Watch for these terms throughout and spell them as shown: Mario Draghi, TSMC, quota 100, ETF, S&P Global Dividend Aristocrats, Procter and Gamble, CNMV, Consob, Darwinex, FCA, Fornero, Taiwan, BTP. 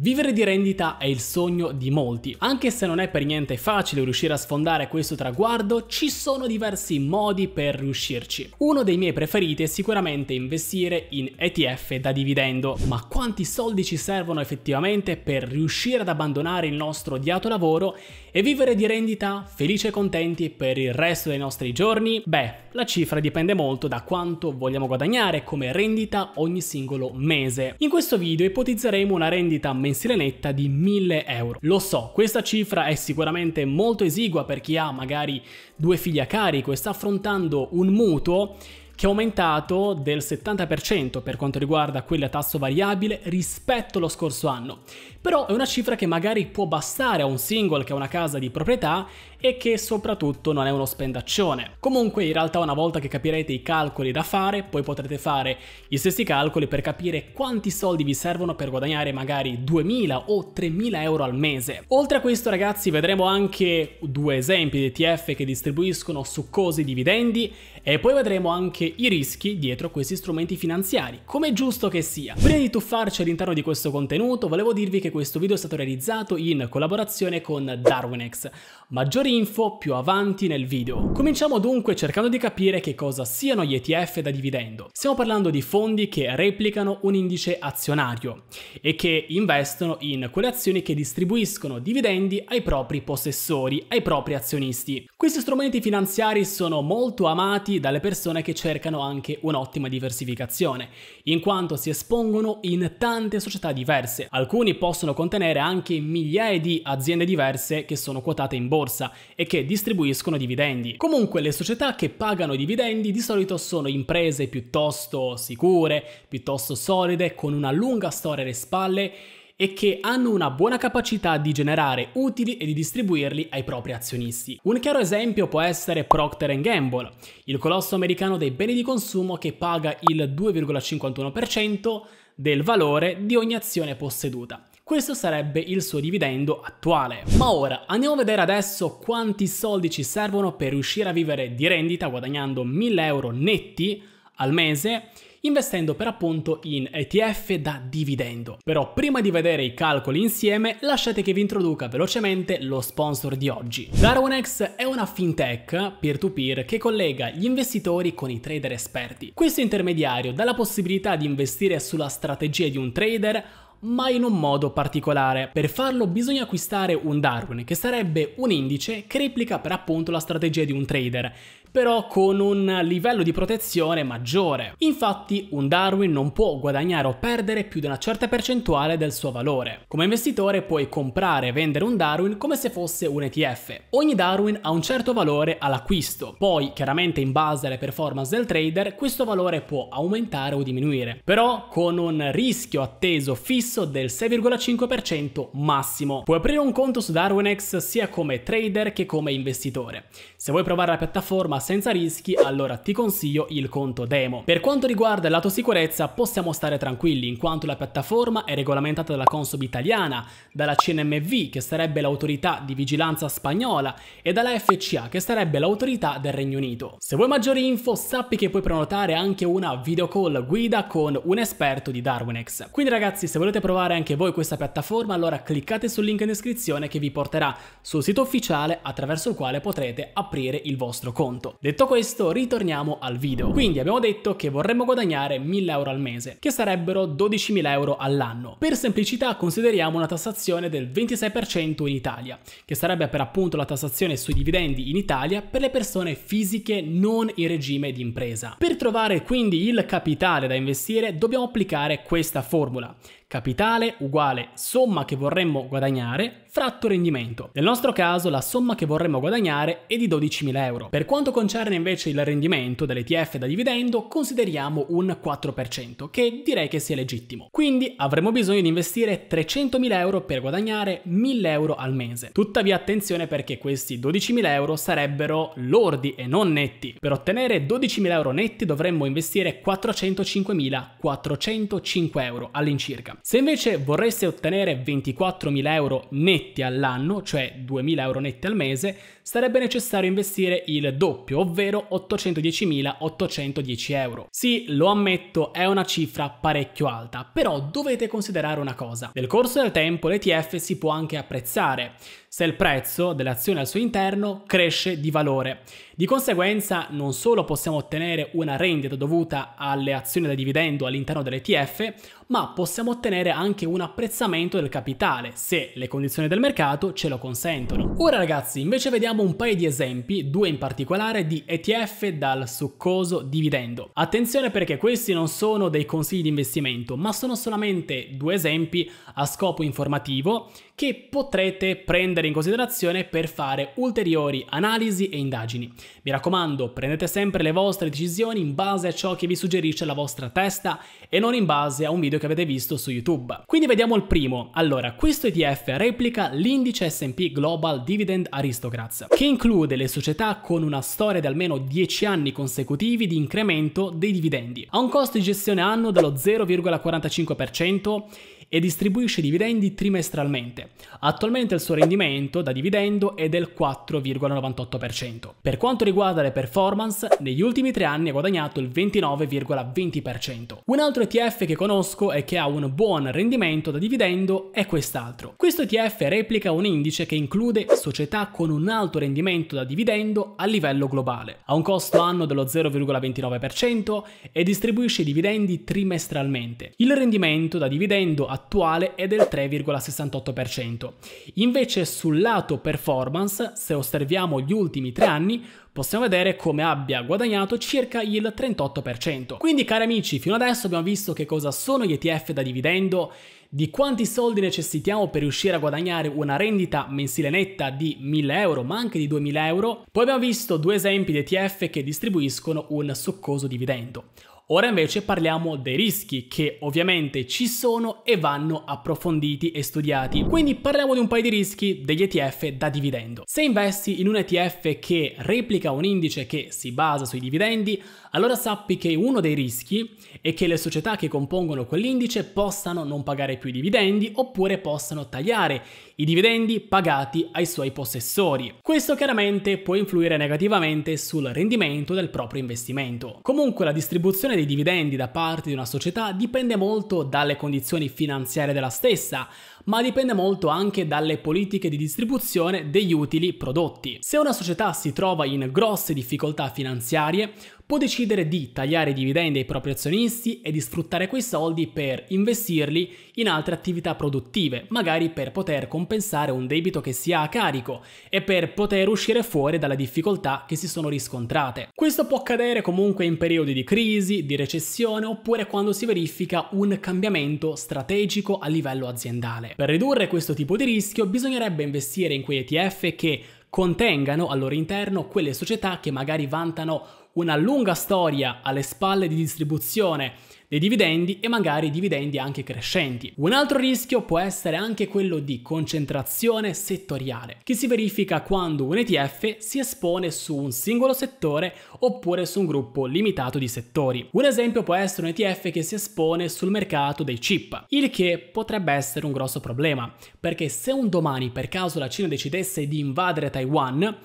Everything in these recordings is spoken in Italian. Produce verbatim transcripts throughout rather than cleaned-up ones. Vivere di rendita è il sogno di molti, anche se non è per niente facile riuscire a sfondare questo traguardo, ci sono diversi modi per riuscirci. Uno dei miei preferiti è sicuramente investire in E T F da dividendo, ma quanti soldi ci servono effettivamente per riuscire ad abbandonare il nostro odiato lavoro e vivere di rendita felici e contenti per il resto dei nostri giorni? Beh, la cifra dipende molto da quanto vogliamo guadagnare come rendita ogni singolo mese. In questo video ipotizzeremo una rendita mensile netta di mille euro. Lo so, questa cifra è sicuramente molto esigua per chi ha magari due figli a carico e sta affrontando un mutuo che è aumentato del settanta per cento per quanto riguarda quelli a tasso variabile rispetto allo scorso anno. Però è una cifra che magari può bastare a un single che ha una casa di proprietà e che soprattutto non è uno spendaccione. Comunque in realtà una volta che capirete i calcoli da fare, poi potrete fare gli stessi calcoli per capire quanti soldi vi servono per guadagnare magari duemila o tremila euro al mese. Oltre a questo ragazzi vedremo anche due esempi di E T F che distribuiscono succosi dividendi e poi vedremo anche i rischi dietro questi strumenti finanziari, come è giusto che sia. Prima di tuffarci all'interno di questo contenuto, volevo dirvi che questo video è stato realizzato in collaborazione con Darwinex. Maggiori info più avanti nel video. Cominciamo dunque cercando di capire che cosa siano gli E T F da dividendo. Stiamo parlando di fondi che replicano un indice azionario e che investono in quelle azioni che distribuiscono dividendi ai propri possessori, ai propri azionisti. Questi strumenti finanziari sono molto amati dalle persone che cercano anche un'ottima diversificazione, in quanto si espongono in tante società diverse. Alcuni possono contenere anche migliaia di aziende diverse che sono quotate in borsa e che distribuiscono dividendi. Comunque le società che pagano dividendi di solito sono imprese piuttosto sicure, piuttosto solide, con una lunga storia alle spalle e che hanno una buona capacità di generare utili e di distribuirli ai propri azionisti. Un chiaro esempio può essere Procter and Gamble, il colosso americano dei beni di consumo che paga il due virgola cinquantuno per cento del valore di ogni azione posseduta. Questo sarebbe il suo dividendo attuale. Ma ora andiamo a vedere adesso quanti soldi ci servono per riuscire a vivere di rendita guadagnando mille euro netti al mese, investendo per appunto in E T F da dividendo. Però prima di vedere i calcoli insieme, lasciate che vi introduca velocemente lo sponsor di oggi. Darwinex è una fintech peer-to-peer che collega gli investitori con i trader esperti. Questo intermediario dà la possibilità di investire sulla strategia di un trader, ma in un modo particolare. Per farlo bisogna acquistare un Darwin, che sarebbe un indice che replica per appunto la strategia di un trader, però con un livello di protezione maggiore. Infatti un Darwin non può guadagnare o perdere più di una certa percentuale del suo valore. Come investitore puoi comprare e vendere un Darwin come se fosse un E T F. Ogni Darwin ha un certo valore all'acquisto, poi chiaramente in base alle performance del trader questo valore può aumentare o diminuire, però con un rischio atteso fisso del sei virgola cinque per cento massimo. Puoi aprire un conto su Darwinex sia come trader che come investitore. Se vuoi provare la piattaforma senza rischi, allora ti consiglio il conto demo. Per quanto riguarda il lato sicurezza possiamo stare tranquilli in quanto la piattaforma è regolamentata dalla Consob italiana, dalla C N M V che sarebbe l'autorità di vigilanza spagnola e dalla F C A che sarebbe l'autorità del Regno Unito. Se vuoi maggiori info sappi che puoi prenotare anche una video call guida con un esperto di Darwinex. Quindi ragazzi se volete provare anche voi questa piattaforma allora cliccate sul link in descrizione che vi porterà sul sito ufficiale attraverso il quale potrete aprire il vostro conto. Detto questo, ritorniamo al video. Quindi abbiamo detto che vorremmo guadagnare mille euro al mese, che sarebbero dodicimila euro all'anno. Per semplicità consideriamo una tassazione del ventisei per cento in Italia, che sarebbe per appunto la tassazione sui dividendi in Italia per le persone fisiche non in regime di impresa. Per trovare quindi il capitale da investire dobbiamo applicare questa formula. Capitale uguale somma che vorremmo guadagnare fratto rendimento. Nel nostro caso la somma che vorremmo guadagnare è di dodicimila euro. Per quanto concerne invece il rendimento dell'E T F da dividendo consideriamo un quattro per cento che direi che sia legittimo. Quindi avremo bisogno di investire trecentomila euro per guadagnare mille euro al mese. Tuttavia attenzione perché questi dodicimila euro sarebbero lordi e non netti. Per ottenere dodicimila euro netti dovremmo investire quattrocentocinquemilaquattrocentocinque euro all'incirca. Se invece vorreste ottenere ventiquattromila euro netti all'anno, cioè duemila euro netti al mese, sarebbe necessario investire il doppio, doppio, ovvero ottocentodiecimilaottocentodieci euro. Sì, lo ammetto, è una cifra parecchio alta, però dovete considerare una cosa. Nel corso del tempo l'E T F si può anche apprezzare, se il prezzo dell'azione al suo interno cresce di valore. Di conseguenza non solo possiamo ottenere una rendita dovuta alle azioni da dividendo all'interno dell'E T F, ma possiamo ottenere anche un apprezzamento del capitale, se le condizioni del mercato ce lo consentono. Ora ragazzi, invece vediamo un paio di esempi, due in particolare, di E T F dal succoso dividendo. Attenzione perché questi non sono dei consigli di investimento, ma sono solamente due esempi a scopo informativo che potrete prendere in considerazione per fare ulteriori analisi e indagini. Mi raccomando, prendete sempre le vostre decisioni in base a ciò che vi suggerisce la vostra testa e non in base a un video che avete visto su YouTube. Quindi vediamo il primo. Allora, questo E T F replica l'indice S and P Global Dividend Aristocrats, che include le società con una storia di almeno dieci anni consecutivi di incremento dei dividendi. Ha un costo di gestione annuo dello zero virgola quarantacinque per cento e distribuisce dividendi trimestralmente. Attualmente il suo rendimento da dividendo è del quattro virgola novantotto per cento. Per quanto riguarda le performance, negli ultimi tre anni ha guadagnato il ventinove virgola venti per cento. Un altro E T F che conosco e che ha un buon rendimento da dividendo è quest'altro. Questo E T F replica un indice che include società con un alto rendimento da dividendo a livello globale. Ha un costo annuo dello zero virgola ventinove per cento e distribuisce dividendi trimestralmente. Il rendimento da dividendo a attuale è del tre virgola sessantotto per cento. Invece sul lato performance, se osserviamo gli ultimi tre anni, possiamo vedere come abbia guadagnato circa il trentotto per cento. Quindi cari amici, fino adesso abbiamo visto che cosa sono gli E T F da dividendo, di quanti soldi necessitiamo per riuscire a guadagnare una rendita mensile netta di mille euro, ma anche di duemila euro. Poi abbiamo visto due esempi di E T F che distribuiscono un succoso dividendo. Ora invece parliamo dei rischi, che ovviamente ci sono e vanno approfonditi e studiati. Quindi parliamo di un paio di rischi degli E T F da dividendo. Se investi in un E T F che replica un indice che si basa sui dividendi, allora sappi che uno dei rischi è che le società che compongono quell'indice possano non pagare più i dividendi oppure possano tagliare i dividendi pagati ai suoi possessori. Questo chiaramente può influire negativamente sul rendimento del proprio investimento. Comunque la distribuzione dei dividendi da parte di una società dipende molto dalle condizioni finanziarie della stessa, ma dipende molto anche dalle politiche di distribuzione degli utili prodotti. Se una società si trova in grosse difficoltà finanziarie, può decidere di tagliare i dividendi ai propri azionisti e di sfruttare quei soldi per investirli in altre attività produttive, magari per poter compensare un debito che si ha a carico e per poter uscire fuori dalle difficoltà che si sono riscontrate. Questo può accadere comunque in periodi di crisi, di recessione oppure quando si verifica un cambiamento strategico a livello aziendale. Per ridurre questo tipo di rischio bisognerebbe investire in quei E T F che contengano al loro interno quelle società che magari vantano una lunga storia alle spalle di distribuzione dei dividendi e magari dividendi anche crescenti. Un altro rischio può essere anche quello di concentrazione settoriale, che si verifica quando un E T F si espone su un singolo settore oppure su un gruppo limitato di settori. Un esempio può essere un E T F che si espone sul mercato dei chip, il che potrebbe essere un grosso problema, perché se un domani per caso la Cina decidesse di invadere Taiwan,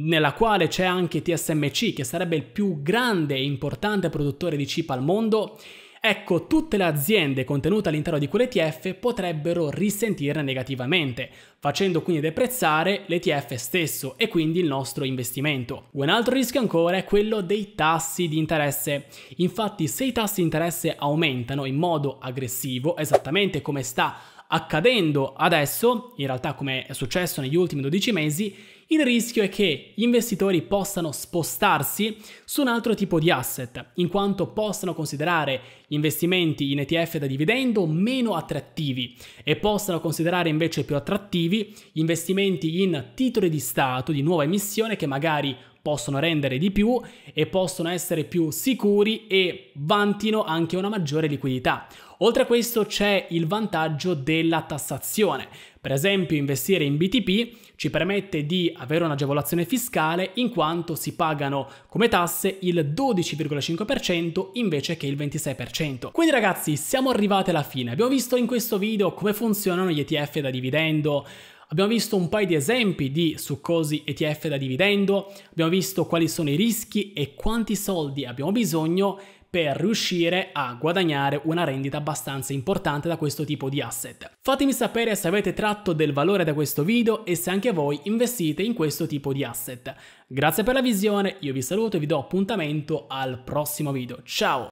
nella quale c'è anche T S M C, che sarebbe il più grande e importante produttore di chip al mondo, ecco, tutte le aziende contenute all'interno di quell'E T F potrebbero risentirne negativamente, facendo quindi deprezzare l'E T F stesso e quindi il nostro investimento. Un altro rischio ancora è quello dei tassi di interesse. Infatti, se i tassi di interesse aumentano in modo aggressivo, esattamente come sta accadendo adesso, in realtà come è successo negli ultimi dodici mesi, il rischio è che gli investitori possano spostarsi su un altro tipo di asset, in quanto possano considerare gli investimenti in E T F da dividendo meno attrattivi e possano considerare invece più attrattivi gli investimenti in titoli di Stato di nuova emissione che magari possono rendere di più e possono essere più sicuri e vantino anche una maggiore liquidità. Oltre a questo c'è il vantaggio della tassazione. Per esempio, investire in B T P ci permette di avere un'agevolazione fiscale, in quanto si pagano come tasse il dodici virgola cinque per cento invece che il ventisei per cento. Quindi ragazzi, siamo arrivati alla fine. Abbiamo visto in questo video come funzionano gli E T F da dividendo, Abbiamo visto un paio di esempi di succosi E T F da dividendo, abbiamo visto quali sono i rischi e quanti soldi abbiamo bisogno per riuscire a guadagnare una rendita abbastanza importante da questo tipo di asset. Fatemi sapere se avete tratto del valore da questo video e se anche voi investite in questo tipo di asset. Grazie per la visione, io vi saluto e vi do appuntamento al prossimo video. Ciao!